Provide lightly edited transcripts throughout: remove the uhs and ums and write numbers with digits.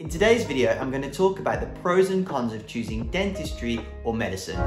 In today's video, I'm going to talk about the pros and cons of choosing dentistry or medicine.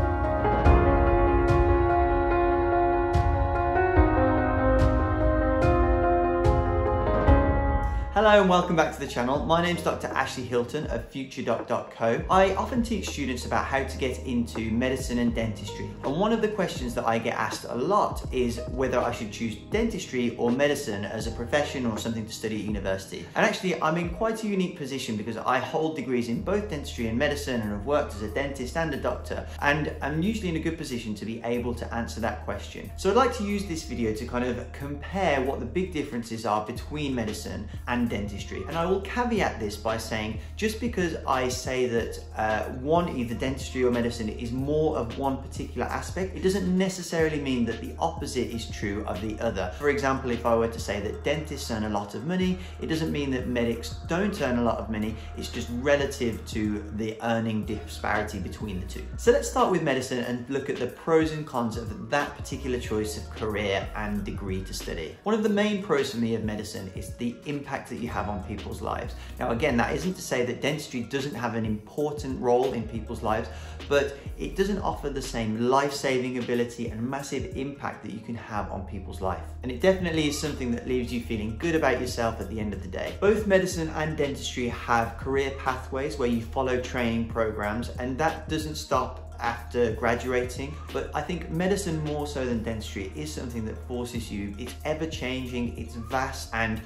Hello and welcome back to the channel. My name's Dr. Ashley Hilton of futuredoc.co. I often teach students about how to get into medicine and dentistry. And one of the questions that I get asked a lot is whether I should choose dentistry or medicine as a profession or something to study at university. And actually, I'm in quite a unique position because I hold degrees in both dentistry and medicine and have worked as a dentist and a doctor. And I'm usually in a good position to be able to answer that question. So I'd like to use this video to kind of compare what the big differences are between medicine and dentistry. And I will caveat this by saying, just because I say that either dentistry or medicine is more of one particular aspect, it doesn't necessarily mean that the opposite is true of the other. For example, if I were to say that dentists earn a lot of money, it doesn't mean that medics don't earn a lot of money. It's just relative to the earning disparity between the two. So let's start with medicine and look at the pros and cons of that particular choice of career and degree to study. One of the main pros for me of medicine is the impact that you have on people's lives. Now again, that isn't to say that dentistry doesn't have an important role in people's lives, but it doesn't offer the same life-saving ability and massive impact that you can have on people's life. And it definitely is something that leaves you feeling good about yourself at the end of the day. Both medicine and dentistry have career pathways where you follow training programs, and that doesn't stop after graduating, but I think medicine more so than dentistry is something that forces you. It's ever-changing, it's vast, and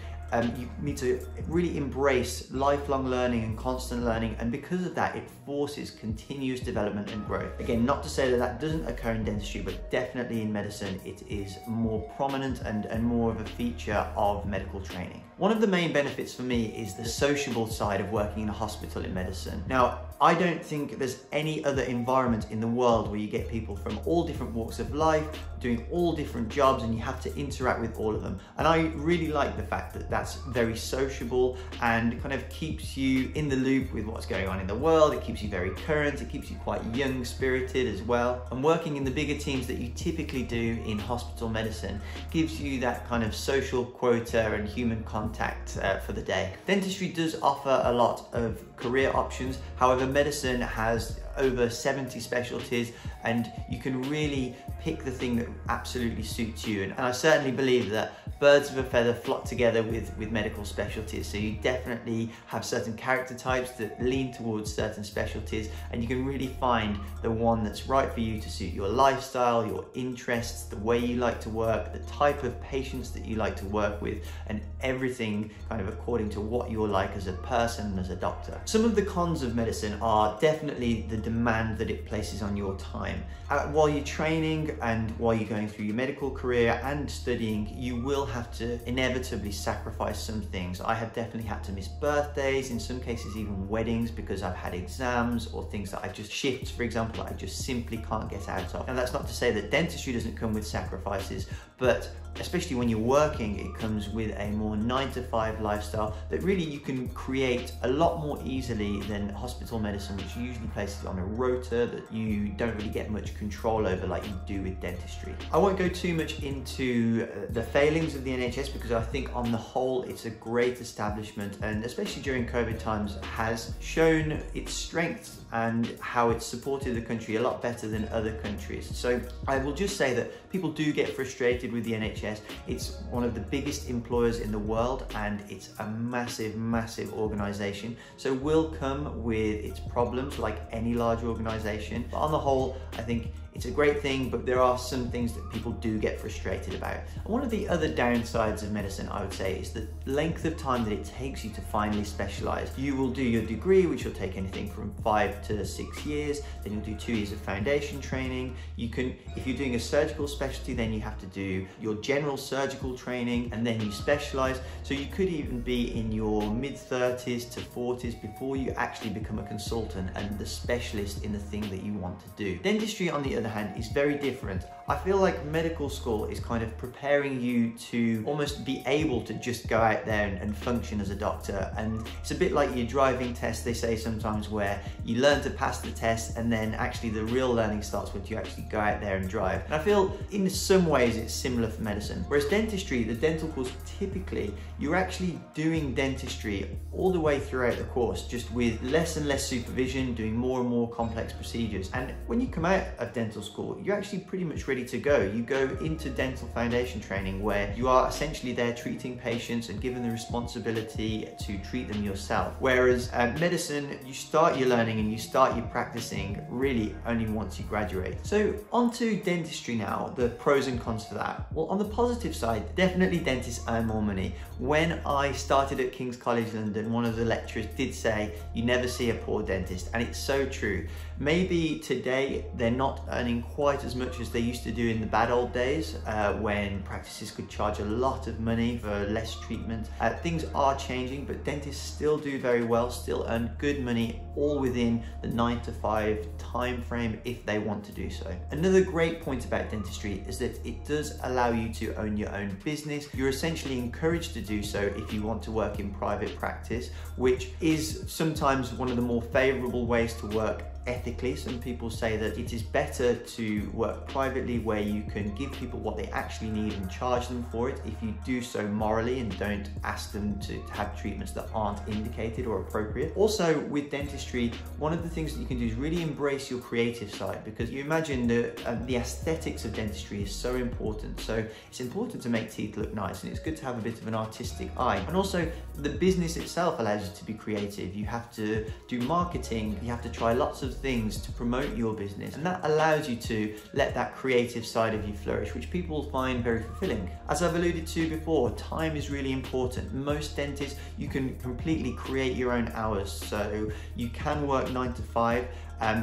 you need to really embrace lifelong learning and constant learning, and because of that, it forces continuous development and growth. Again, not to say that that doesn't occur in dentistry, but definitely in medicine, it is more prominent and more of a feature of medical training. One of the main benefits for me is the sociable side of working in a hospital in medicine. Now, I don't think there's any other environment in the world where you get people from all different walks of life, doing all different jobs, and you have to interact with all of them. And I really like the fact that that's very sociable and kind of keeps you in the loop with what's going on in the world. It keeps you very current, it keeps you quite young-spirited as well. And working in the bigger teams that you typically do in hospital medicine gives you that kind of social quota and human contact for the day. Dentistry does offer a lot of career options. However, medicine has over 70 specialties, and you can really pick the thing that absolutely suits you. And I certainly believe that birds of a feather flock together with medical specialties. So you definitely have certain character types that lean towards certain specialties, and you can really find the one that's right for you to suit your lifestyle, your interests, the way you like to work, the type of patients that you like to work with, and everything kind of according to what you're like as a person and as a doctor. Some of the cons of medicine are definitely the demand that it places on your time. While you're training and while you're going through your medical career and studying, you will have to inevitably sacrifice some things. I have definitely had to miss birthdays, in some cases even weddings, because I've had exams or things that I just shifts, for example, that I just simply can't get out of. And that's not to say that dentistry doesn't come with sacrifices, but especially when you're working, it comes with a more 9-to-5 lifestyle that really you can create a lot more easily than hospital medicine, which usually places on a rota that you don't really get much control over like you do with dentistry. I won't go too much into the failings of the NHS, because I think on the whole, it's a great establishment, and especially during COVID times, has shown its strengths and how it's supported the country a lot better than other countries. So I will just say that people do get frustrated with the NHS. It's one of the biggest employers in the world, and it's a massive, massive organization. So will come with its problems like any large organization. But on the whole, I think it's a great thing, but there are some things that people do get frustrated about. And one of the other downsides of medicine, I would say, is the length of time that it takes you to finally specialize. You will do your degree, which will take anything from 5 to 6 years. Then you'll do 2 years of foundation training. You can, if you're doing a surgical specialty, then you have to do your general surgical training, and then you specialize. So you could even be in your mid 30s to 40s before you actually become a consultant and the specialist in the thing that you want to do. Dentistry, on the other other hand, is very different. I feel like medical school is kind of preparing you to almost be able to just go out there and function as a doctor. And it's a bit like your driving test, they say sometimes, where you learn to pass the test and then actually the real learning starts when you actually go out there and drive. And I feel in some ways it's similar for medicine. Whereas dentistry, the dental course, typically you're actually doing dentistry all the way throughout the course, just with less and less supervision, doing more and more complex procedures. And when you come out of dental school, you're actually pretty much ready to go. You go into dental foundation training where you are essentially there treating patients and given the responsibility to treat them yourself. Whereas medicine, you start your learning and you start your practicing really only once you graduate. So onto dentistry now, the pros and cons for that. Well, on the positive side, definitely dentists earn more money. When I started at King's College London, one of the lecturers did say, you never see a poor dentist, and it's so true. Maybe today they're not earning quite as much as they used to do in the bad old days when practices could charge a lot of money for less treatment. Things are changing, but dentists still do very well, still earn good money, all within the 9 to 5 time frame if they want to do so. Another great point about dentistry is that it does allow you to own your own business. You're essentially encouraged to do so if you want to work in private practice, which is sometimes one of the more favorable ways to work ethically. Some people say that it is better to work privately where you can give people what they actually need and charge them for it if you do so morally and don't ask them to have treatments that aren't indicated or appropriate. Also with dentistry, one of the things that you can do is really embrace your creative side, because you imagine the aesthetics of dentistry is so important. So it's important to make teeth look nice, and it's good to have a bit of an artistic eye. And also the business itself allows you to be creative. You have to do marketing, you have to try lots of things to promote your business, and that allows you to let that creative side of you flourish, which people find very fulfilling. As I've alluded to before, time is really important. Most dentists, you can completely create your own hours, so you can work 9 to 5.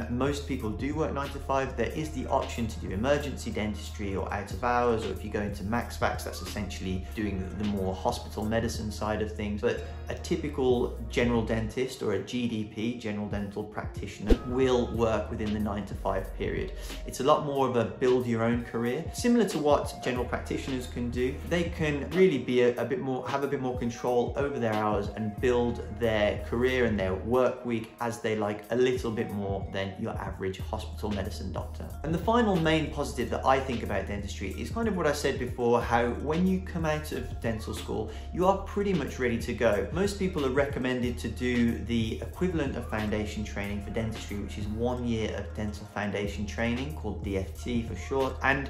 Most people do work 9 to 5. There is the option to do emergency dentistry or out of hours, or if you go into max-vax, that's essentially doing the more hospital medicine side of things. But a typical general dentist or a GDP, general dental practitioner, will work within the 9 to 5 period. It's a lot more of a build your own career, similar to what general practitioners can do. They can really be have a bit more control over their hours and build their career and their work week as they like, a little bit more than your average hospital medicine doctor. And the final main positive that I think about dentistry is kind of what I said before, how when you come out of dental school, you are pretty much ready to go. Most people are recommended to do the equivalent of foundation training for dentistry, which is 1 year of dental foundation training, called DFT for short. And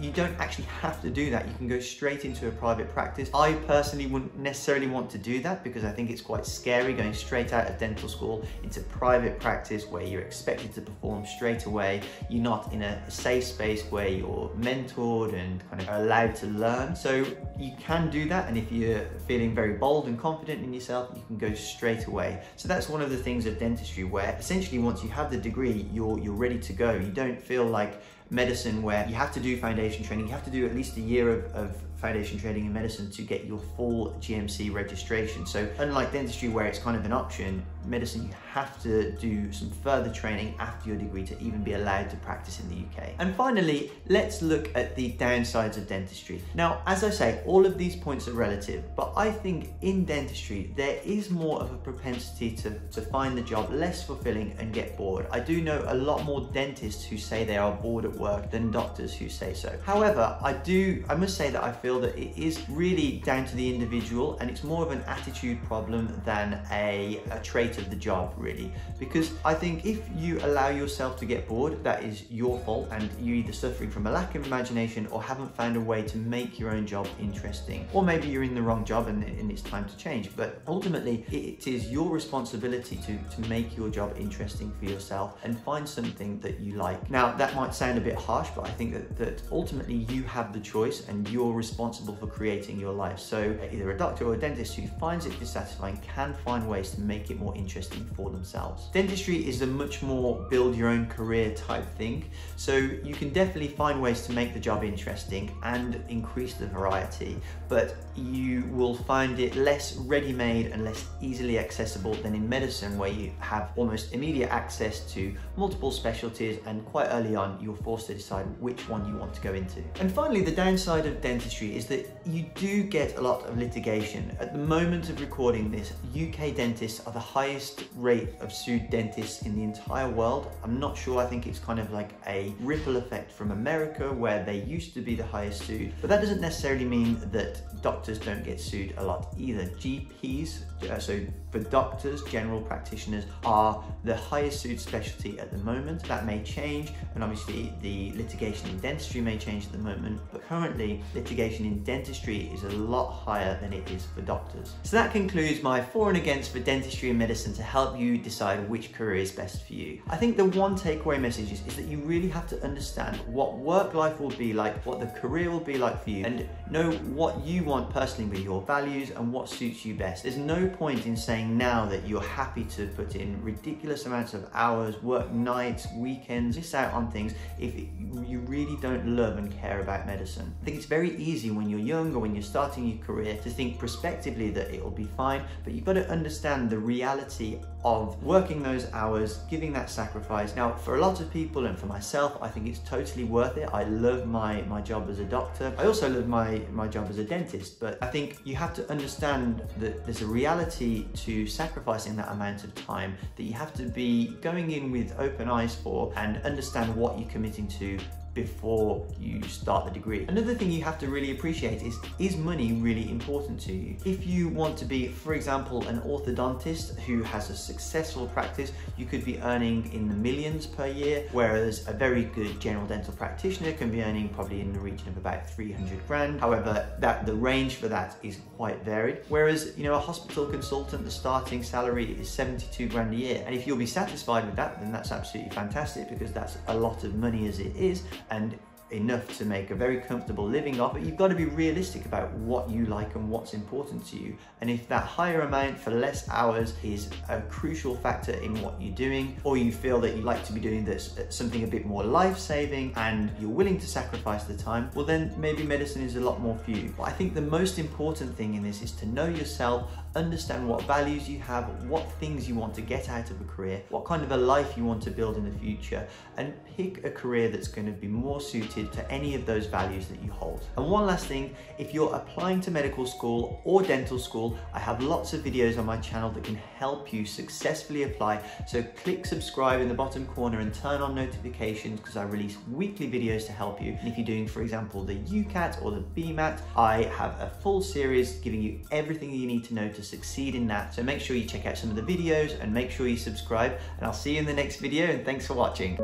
you don't actually have to do that. You can go straight into a private practice. I personally wouldn't necessarily want to do that, because I think it's quite scary going straight out of dental school into private practice where you're expected to perform straight away. You're not in a safe space where you're mentored and kind of allowed to learn. So you can do that, and if you're feeling very bold and confident in yourself, you can go straight away. So that's one of the things of dentistry, where essentially once you have the degree, you're ready to go. You don't feel like medicine, where you have to do foundation training. You have to do at least a year of foundation training in medicine to get your full GMC registration. So unlike dentistry, where it's kind of an option, medicine, you have to do some further training after your degree to even be allowed to practice in the UK. And finally, let's look at the downsides of dentistry. Now, as I say, all of these points are relative, but I think in dentistry, there is more of a propensity to find the job less fulfilling and get bored. I do know a lot more dentists who say they are bored at work than doctors who say so. However, I must say that I feel that it is really down to the individual, and it's more of an attitude problem than a trait of the job, really. Because I think if you allow yourself to get bored, that is your fault, and you're either suffering from a lack of imagination or haven't found a way to make your own job interesting. Or maybe you're in the wrong job and it's time to change. But ultimately, it is your responsibility to make your job interesting for yourself and find something that you like. Now, that might sound a bit harsh, but I think that ultimately you have the choice and you're responsible for creating your life. So either a doctor or a dentist who finds it dissatisfying can find ways to make it more interesting for themselves. Dentistry is a much more build your own career type thing, so you can definitely find ways to make the job interesting and increase the variety, but you will find it less ready-made and less easily accessible than in medicine, where you have almost immediate access to multiple specialties, and quite early on you're forced forced to decide which one you want to go into. And finally, the downside of dentistry is that you do get a lot of litigation. At the moment of recording this, UK dentists are the highest rate of sued dentists in the entire world. I'm not sure, I think it's kind of like a ripple effect from America where they used to be the highest sued, but that doesn't necessarily mean that doctors don't get sued a lot either. GPs, so for doctors, general practitioners, are the highest sued specialty at the moment. That may change, and obviously the litigation in dentistry may change at the moment, but currently litigation in dentistry is a lot higher than it is for doctors. So that concludes my for and against for dentistry and medicine to help you decide which career is best for you. I think the one takeaway message is that you really have to understand what work life will be like, what the career will be like for you, and know what you want personally with your values and what suits you best. There's no point in saying now that you're happy to put in ridiculous amounts of hours, work nights, weekends, miss out on things if you really don't love and care about medicine. I think it's very easy when you're young or when you're starting your career to think prospectively that it'll be fine, but you've got to understand the reality of working those hours, giving that sacrifice. Now, for a lot of people and for myself, I think it's totally worth it. I love my job as a doctor. I also love my job as a dentist, but I think you have to understand that there's a reality to sacrificing that amount of time that you have to be going in with open eyes for and understand what you're committing to before you start the degree. Another thing you have to really appreciate is money really important to you? If you want to be, for example, an orthodontist who has a successful practice, you could be earning in the millions per year, whereas a very good general dental practitioner can be earning probably in the region of about 300 grand. However, the range for that is quite varied. Whereas, you know, a hospital consultant, the starting salary is 72 grand a year. And if you'll be satisfied with that, then that's absolutely fantastic, because that's a lot of money as it is, and enough to make a very comfortable living off. But you've got to be realistic about what you like and what's important to you. And if that higher amount for less hours is a crucial factor in what you're doing, or you feel that you like to be doing this something a bit more life-saving and you're willing to sacrifice the time, well then maybe medicine is a lot more for you. But I think the most important thing in this is to know yourself, understand what values you have, what things you want to get out of a career, what kind of a life you want to build in the future, and pick a career that's going to be more suited to any of those values that you hold. And one last thing, if you're applying to medical school or dental school, I have lots of videos on my channel that can help you successfully apply. So click subscribe in the bottom corner and turn on notifications, because I release weekly videos to help you. And if you're doing, for example, the UCAT or the BMAT, I have a full series giving you everything you need to know to succeed in that. So make sure you check out some of the videos and make sure you subscribe, and I'll see you in the next video, and thanks for watching.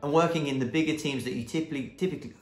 And working in the bigger teams that you typically